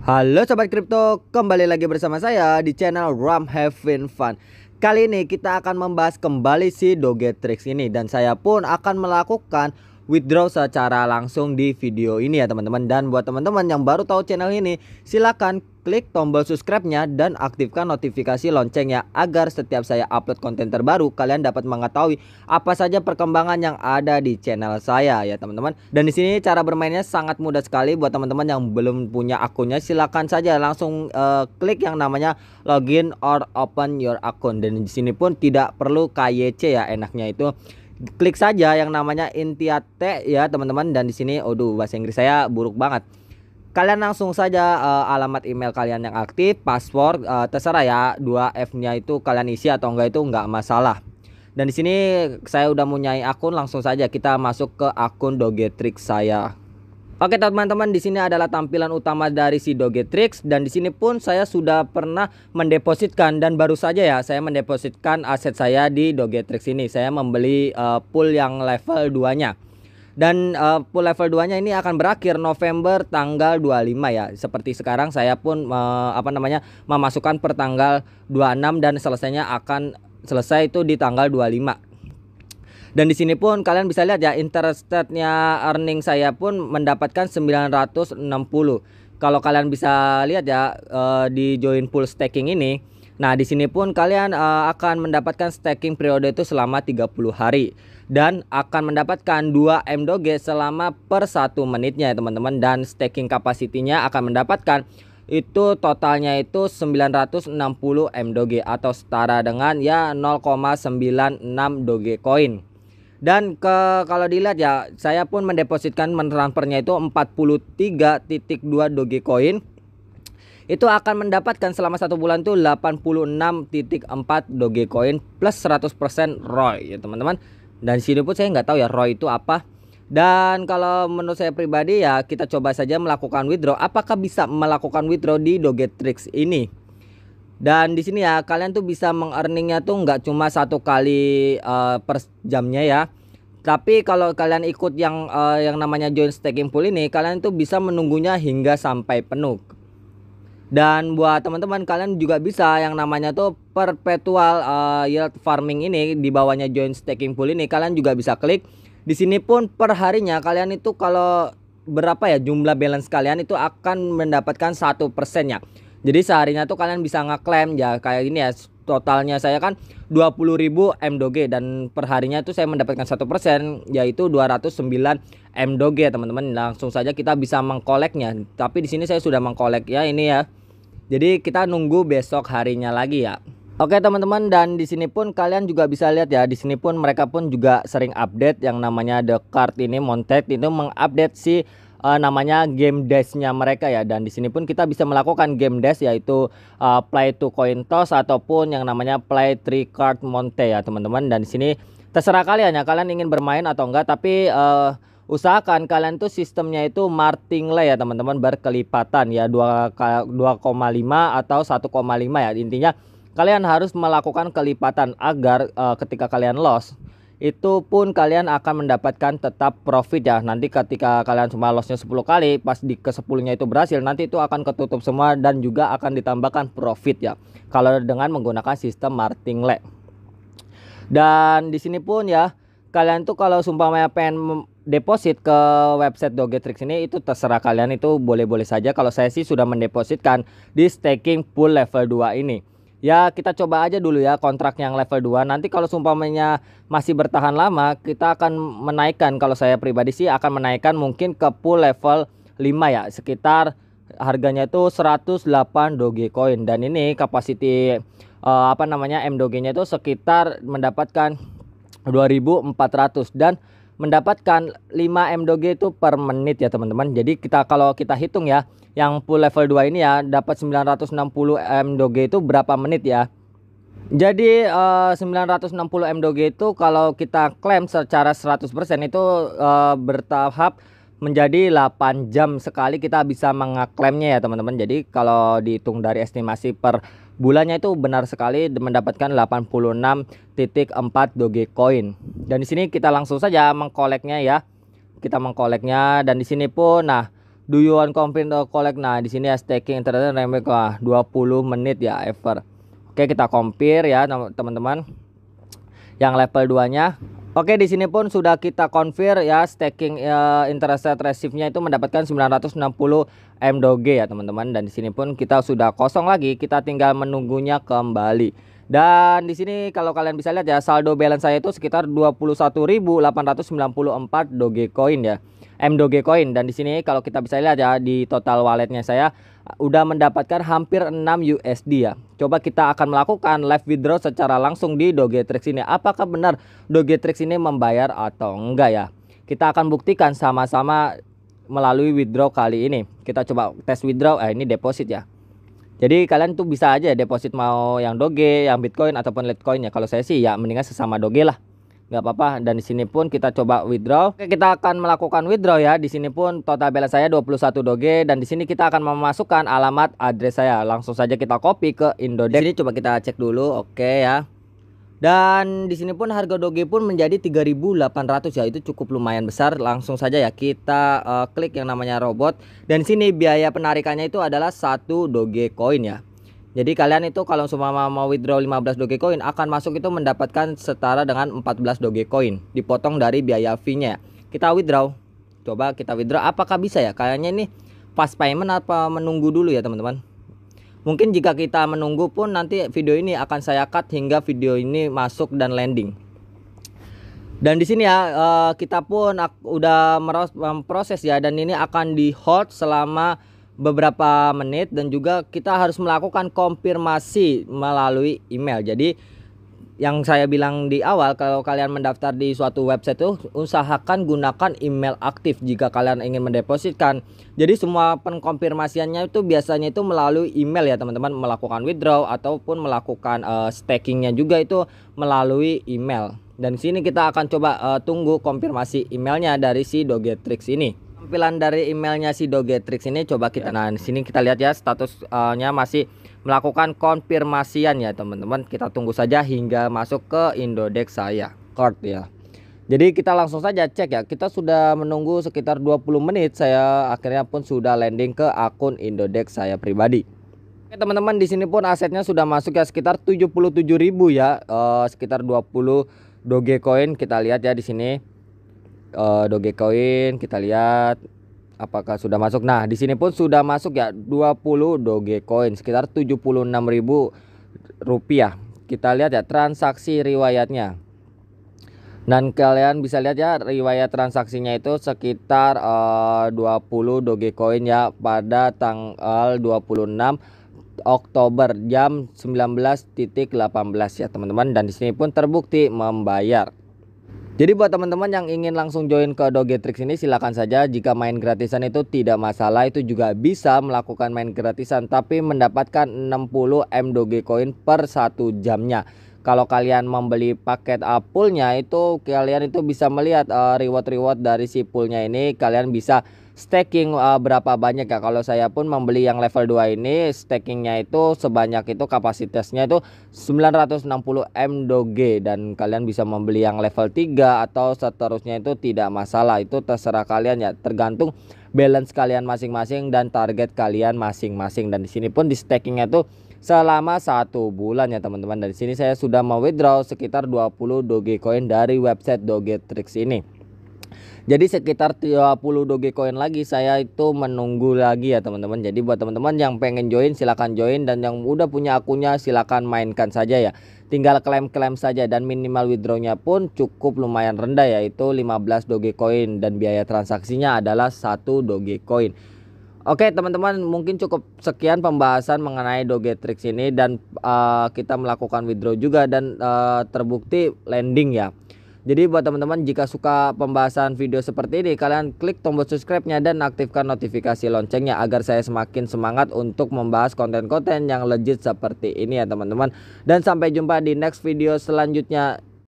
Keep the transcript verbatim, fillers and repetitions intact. Halo sobat kripto, kembali lagi bersama saya di channel Ram Having Fun. Kali ini kita akan membahas kembali si Dogetrix ini dan saya pun akan melakukan withdraw secara langsung di video ini ya teman-teman. Dan buat teman-teman yang baru tahu channel ini, silakan klik tombol subscribe-nya dan aktifkan notifikasi loncengnya agar setiap saya upload konten terbaru kalian dapat mengetahui apa saja perkembangan yang ada di channel saya ya teman-teman. Dan di sini cara bermainnya sangat mudah sekali buat teman-teman yang belum punya akunnya, silakan saja langsung uh, klik yang namanya login or open your account. Dan di sini pun tidak perlu K Y C ya, enaknya itu klik saja yang namanya intiate ya teman-teman. Dan di sini, aduh bahasa Inggris saya buruk banget. Kalian langsung saja uh, alamat email kalian yang aktif, password uh, terserah ya, dua F-nya itu kalian isi atau enggak itu enggak masalah. Dan di sini saya udah mempunyai akun, langsung saja kita masuk ke akun Dogetrix saya. Oke teman-teman, di sini adalah tampilan utama dari si Dogetrix dan di sini pun saya sudah pernah mendepositkan dan baru saja ya saya mendepositkan aset saya di Dogetrix ini. Saya membeli uh, pool yang level dua-nya. Dan uh, pool level dua-nya ini akan berakhir November tanggal dua puluh lima ya. Seperti sekarang saya pun uh, apa namanya memasukkan per tanggal dua puluh enam dan selesainya akan selesai itu di tanggal dua puluh lima. Dan di sini pun kalian bisa lihat ya, interest rate-nya earning saya pun mendapatkan sembilan ratus enam puluh. Kalau kalian bisa lihat ya di join pool staking ini. Nah, di sini pun kalian akan mendapatkan staking periode itu selama tiga puluh hari dan akan mendapatkan dua mdoge selama per satu menitnya ya teman-teman, dan staking kapasitinya akan mendapatkan itu totalnya itu sembilan ratus enam puluh mdoge atau setara dengan ya nol koma sembilan enam dogecoin. Dan ke kalau dilihat ya, saya pun mendepositkan mentransfernya itu empat puluh tiga koma dua dogecoin. Itu akan mendapatkan selama satu bulan tuh delapan puluh enam koma empat dogecoin plus seratus persen R O I ya teman-teman. Dan di sini pun saya nggak tahu ya R O I itu apa. Dan kalau menurut saya pribadi ya, kita coba saja melakukan withdraw. Apakah bisa melakukan withdraw di Dogetrix ini? Dan di sini ya kalian tuh bisa mengearningnya tuh nggak cuma satu kali uh, per jamnya ya, tapi kalau kalian ikut yang uh, yang namanya join staking pool ini, kalian tuh bisa menunggunya hingga sampai penuh. Dan buat teman-teman, kalian juga bisa yang namanya tuh perpetual uh, yield farming ini, di bawahnya join staking pool ini kalian juga bisa klik. Di sini pun perharinya kalian itu kalau berapa ya jumlah balance kalian itu akan mendapatkan satu persennya. Jadi seharinya tuh kalian bisa ngeklaim ya kayak gini ya, totalnya saya kan dua puluh ribu mdoge dan perharinya itu saya mendapatkan satu persen yaitu dua ratus sembilan mdoge ya teman-teman. Langsung saja kita bisa mengkoleknya, tapi di sini saya sudah mengkolek ya ini ya. Jadi kita nunggu besok harinya lagi ya. Oke teman-teman, dan di sini pun kalian juga bisa lihat ya, di sini pun mereka pun juga sering update yang namanya The Card ini, Montek itu mengupdate si Uh, namanya game dashnya mereka ya. Dan di sini pun kita bisa melakukan game dash yaitu uh, play to coin toss ataupun yang namanya play three card monte ya teman-teman. Dan di sini terserah kalian ya, kalian ingin bermain atau enggak, tapi uh, usahakan kalian tuh sistemnya itu martingale ya teman-teman, berkelipatan ya dua koma lima atau satu koma lima ya. Intinya kalian harus melakukan kelipatan agar uh, ketika kalian loss itu pun kalian akan mendapatkan tetap profit ya. Nanti ketika kalian cuma lossnya sepuluh kali, pas di ke sepuluhnya itu berhasil, nanti itu akan ketutup semua dan juga akan ditambahkan profit ya, kalau dengan menggunakan sistem martingale. Dan di sini pun ya, kalian tuh kalau sumpamanya pengen deposit ke website Dogetrix ini, itu terserah kalian, itu boleh-boleh saja. Kalau saya sih sudah mendepositkan di staking pool level dua ini. Ya kita coba aja dulu ya kontrak yang level dua. Nanti kalau sumpamanya masih bertahan lama, kita akan menaikkan. Kalau saya pribadi sih akan menaikkan mungkin ke pool level lima ya, sekitar harganya itu seratus delapan dogecoin. Dan ini kapasiti eh, apa namanya mdogenya itu sekitar mendapatkan dua ribu empat ratus dan mendapatkan lima mdoge itu per menit ya teman-teman. Jadi kita kalau kita hitung ya, yang pool level dua ini ya dapat sembilan ratus enam puluh mdoge itu berapa menit ya. Jadi eh, sembilan ratus enam puluh mdoge itu kalau kita klaim secara seratus persen itu eh, bertahap menjadi delapan jam sekali kita bisa mengeklaimnya ya teman-teman. Jadi kalau dihitung dari estimasi per bulannya itu benar sekali mendapatkan delapan puluh enam koma empat dogecoin. Dan di sini kita langsung saja mengkoleknya ya. Kita mengkoleknya dan di sini pun nah Do you want complete or collect? Nah, di sini ya staking internet remake lah dua puluh menit ya ever. Oke, kita compare ya teman-teman. Yang level dua nya. Oke, di sini pun sudah kita confirm ya staking uh, interest receive-nya itu mendapatkan sembilan ratus enam puluh mdoge ya teman-teman, dan di sini pun kita sudah kosong lagi, kita tinggal menunggunya kembali. Dan di sini kalau kalian bisa lihat ya saldo balance saya itu sekitar dua puluh satu ribu delapan ratus sembilan puluh empat Dogecoin ya. Mdoge coin, dan di sini kalau kita bisa lihat ya di total walletnya saya udah mendapatkan hampir enam U S D ya. Coba kita akan melakukan live withdraw secara langsung di Dogetrix ini. Apakah benar Dogetrix ini membayar atau enggak ya? Kita akan buktikan sama-sama melalui withdraw kali ini. Kita coba tes withdraw. Eh, ini deposit ya. Jadi kalian tuh bisa aja deposit mau yang Doge, yang Bitcoin ataupun Litecoin ya. Kalau saya sih ya mendingan sesama Doge lah. Nggak apa-apa, dan di sini pun kita coba withdraw. Oke, kita akan melakukan withdraw ya. Di sini pun total balance saya dua puluh satu doge, dan di sini kita akan memasukkan alamat address saya. Langsung saja kita copy ke Indodax. Di sini coba kita cek dulu, oke ya. Dan di sini pun harga Doge pun menjadi tiga ribu delapan ratus ya. Itu cukup lumayan besar. Langsung saja ya kita uh, klik yang namanya robot. Dan di sini biaya penarikannya itu adalah satu doge coin ya. Jadi kalian itu kalau semua mau withdraw lima belas dogecoin akan masuk itu mendapatkan setara dengan empat belas dogecoin dipotong dari biaya fee-nya. Kita withdraw. Coba kita withdraw, apakah bisa ya? Kayaknya ini fast payment apa menunggu dulu ya, teman-teman? Mungkin jika kita menunggu pun nanti video ini akan saya cut hingga video ini masuk dan landing. Dan di sini ya kita pun udah memproses ya, dan ini akan di hold selama beberapa menit, dan juga kita harus melakukan konfirmasi melalui email. Jadi yang saya bilang di awal, kalau kalian mendaftar di suatu website itu usahakan gunakan email aktif jika kalian ingin mendepositkan. Jadi semua pengkonfirmasiannya itu biasanya itu melalui email ya teman-teman, melakukan withdraw ataupun melakukan uh, stakingnya juga itu melalui email. Dan sini kita akan coba uh, tunggu konfirmasi emailnya dari si Dogetrix ini. Tampilan dari emailnya si Dogetrix ini coba kita, nah di sini kita lihat ya statusnya masih melakukan konfirmasian ya teman-teman. Kita tunggu saja hingga masuk ke Indodax saya card ya. Jadi kita langsung saja cek ya. Kita sudah menunggu sekitar dua puluh menit, saya akhirnya pun sudah landing ke akun Indodax saya pribadi. Oke teman-teman, di sini pun asetnya sudah masuk ya sekitar tujuh puluh tujuh ribu ya, eh, sekitar dua puluh dogecoin. Kita lihat ya di sini. Uh, Dogecoin kita lihat apakah sudah masuk. Nah, di sini pun sudah masuk ya dua puluh dogecoin sekitar tujuh puluh enam ribu rupiah. Kita lihat ya transaksi riwayatnya. Dan kalian bisa lihat ya riwayat transaksinya itu sekitar uh, dua puluh dogecoin ya pada tanggal dua puluh enam Oktober jam sembilan belas titik delapan belas ya teman-teman, dan di sini pun terbukti membayar. Jadi buat teman-teman yang ingin langsung join ke Dogetrix ini silakan saja. Jika main gratisan itu tidak masalah, itu juga bisa melakukan main gratisan tapi mendapatkan enam puluh mdoge coin per satu jamnya. Kalau kalian membeli paket poolnya itu kalian itu bisa melihat reward-reward uh, dari si poolnya ini. Kalian bisa staking uh, berapa banyak ya. Kalau saya pun membeli yang level dua ini stakingnya itu sebanyak itu kapasitasnya itu sembilan ratus enam puluh mdoge, dan kalian bisa membeli yang level tiga atau seterusnya itu tidak masalah. Itu terserah kalian ya, tergantung balance kalian masing-masing dan target kalian masing-masing. Dan di sini pun di stakingnya itu selama satu bulan ya teman-teman. Dari sini saya sudah mewithdraw sekitar dua puluh dogecoin dari website Dogetrix ini. Jadi sekitar tiga puluh dogecoin lagi saya itu menunggu lagi ya teman-teman. Jadi buat teman-teman yang pengen join silakan join, dan yang udah punya akunnya silakan mainkan saja ya. Tinggal klaim-klaim saja, dan minimal withdrawnya pun cukup lumayan rendah yaitu lima belas dogecoin, dan biaya transaksinya adalah satu dogecoin. Oke teman-teman, mungkin cukup sekian pembahasan mengenai Dogetrix ini, dan uh, kita melakukan withdraw juga dan uh, terbukti landing ya. Jadi buat teman-teman jika suka pembahasan video seperti ini kalian klik tombol subscribe-nya dan aktifkan notifikasi loncengnya agar saya semakin semangat untuk membahas konten-konten yang legit seperti ini ya teman-teman. Dan sampai jumpa di next video selanjutnya.